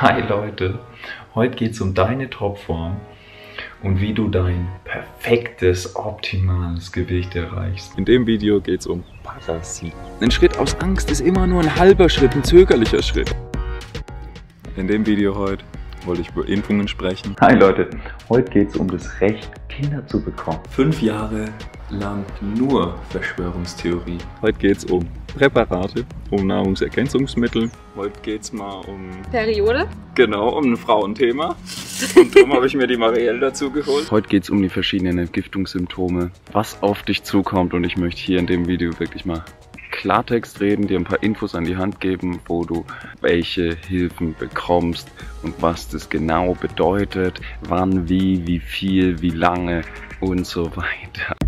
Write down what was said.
Hi Leute, heute geht es um deine Topform und wie du dein perfektes, optimales Gewicht erreichst. In dem Video geht es um Parasit. Ein Schritt aus Angst ist immer nur ein halber Schritt, ein zögerlicher Schritt. In dem Video heute wollte ich über Impfungen sprechen. Hi Leute, heute geht es um das Recht, Kinder zu bekommen. 5 Jahre lang nur Verschwörungstheorie. Heute geht es um Präparate, um Nahrungsergänzungsmittel. Heute geht es mal um... Periode? Genau, um ein Frauenthema. Und darum habe ich mir die Marielle dazu geholt. Heute geht es um die verschiedenen Entgiftungssymptome, was auf dich zukommt. Und ich möchte hier in dem Video wirklich mal Klartext reden, dir ein paar Infos an die Hand geben, wo du welche Hilfen bekommst und was das genau bedeutet, wann, wie viel, wie lange und so weiter.